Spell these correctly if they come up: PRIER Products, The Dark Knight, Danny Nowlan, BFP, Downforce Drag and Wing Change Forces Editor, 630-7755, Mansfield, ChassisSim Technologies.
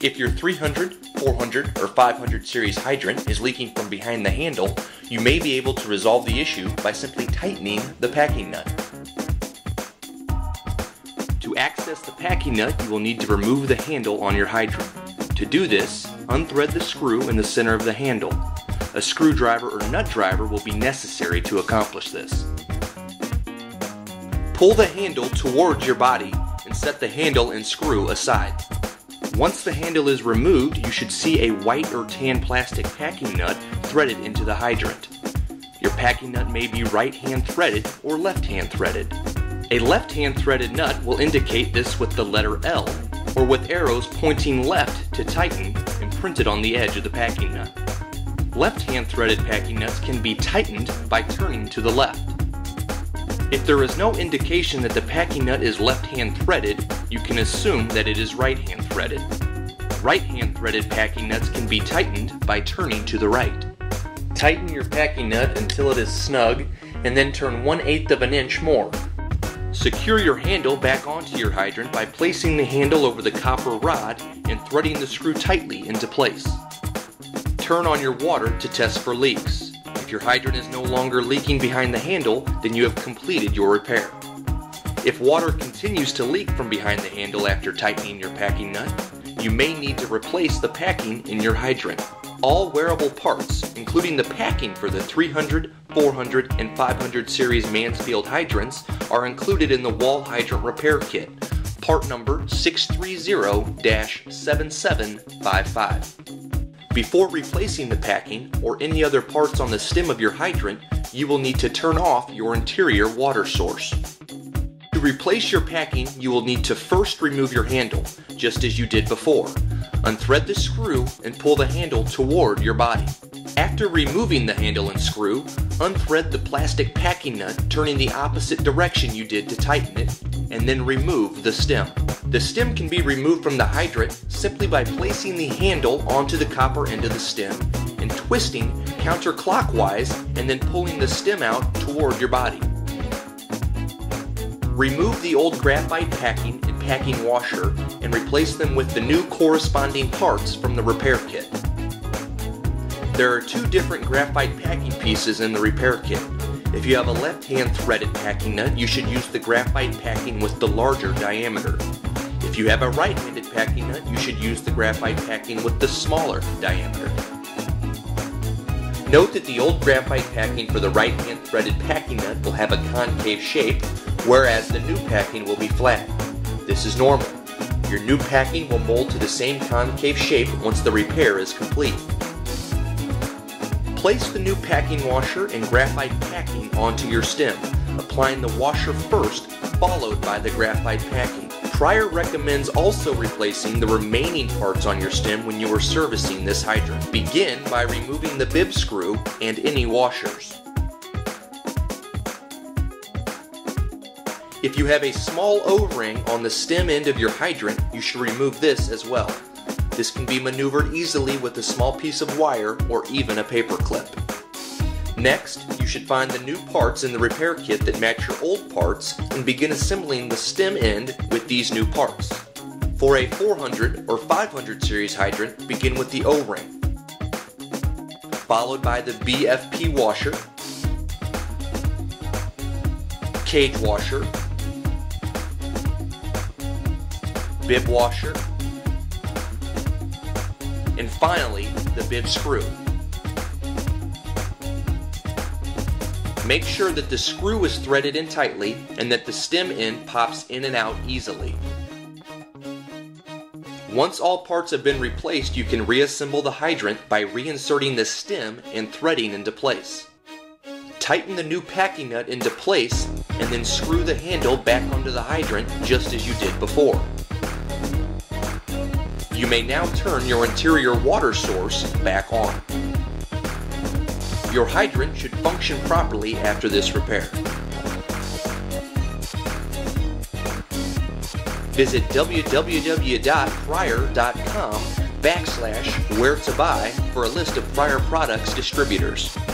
If your 300, 400, or 500 series hydrant is leaking from behind the handle, you may be able to resolve the issue by simply tightening the packing nut. To access the packing nut, you will need to remove the handle on your hydrant. To do this, unthread the screw in the center of the handle. A screwdriver or nut driver will be necessary to accomplish this. Pull the handle towards your body and set the handle and screw aside. Once the handle is removed, you should see a white or tan plastic packing nut threaded into the hydrant. Your packing nut may be right-hand threaded or left-hand threaded. A left-hand threaded nut will indicate this with the letter L, or with arrows pointing left to tighten and printed on the edge of the packing nut. Left-hand threaded packing nuts can be tightened by turning to the left. If there is no indication that the packing nut is left-hand threaded, you can assume that it is right-hand threaded. Right-hand threaded packing nuts can be tightened by turning to the right. Tighten your packing nut until it is snug, and then turn 1/8 of an inch more. Secure your handle back onto your hydrant by placing the handle over the copper rod and threading the screw tightly into place. Turn on your water to test for leaks. If your hydrant is no longer leaking behind the handle, then you have completed your repair. If water continues to leak from behind the handle after tightening your packing nut, you may need to replace the packing in your hydrant. All wearable parts, including the packing for the 300, 400, and 500 series Mansfield hydrants, are included in the wall hydrant repair kit, part number 630-7755. Before replacing the packing or any other parts on the stem of your hydrant, you will need to turn off your interior water source. To replace your packing, you will need to first remove your handle, just as you did before. Unthread the screw and pull the handle toward your body. After removing the handle and screw, unthread the plastic packing nut, turning the opposite direction you did to tighten it, and then remove the stem. The stem can be removed from the hydrant simply by placing the handle onto the copper end of the stem and twisting counterclockwise and then pulling the stem out toward your body. Remove the old graphite packing and packing washer and replace them with the new corresponding parts from the repair kit. There are two different graphite packing pieces in the repair kit. If you have a left-hand threaded packing nut, you should use the graphite packing with the larger diameter. If you have a right-handed packing nut, you should use the graphite packing with the smaller diameter. Note that the old graphite packing for the right-hand threaded packing nut will have a concave shape, whereas the new packing will be flat. This is normal. Your new packing will mold to the same concave shape once the repair is complete. Place the new packing washer and graphite packing onto your stem, applying the washer first, followed by the graphite packing. PRIER recommends also replacing the remaining parts on your stem when you are servicing this hydrant. Begin by removing the bib screw and any washers. If you have a small O-ring on the stem end of your hydrant, you should remove this as well. This can be maneuvered easily with a small piece of wire or even a paper clip. Next, you should find the new parts in the repair kit that match your old parts and begin assembling the stem end with these new parts. For a 400 or 500 series hydrant, begin with the O-ring, followed by the BFP washer, cage washer, bib washer, and finally the bib screw. Make sure that the screw is threaded in tightly and that the stem end pops in and out easily. Once all parts have been replaced, you can reassemble the hydrant by reinserting the stem and threading into place. Tighten the new packing nut into place and then screw the handle back onto the hydrant just as you did before. You may now turn your interior water source back on. Your hydrant should function properly after this repair. Visit www.prier.com/where to buy for a list of PRIER Products distributors.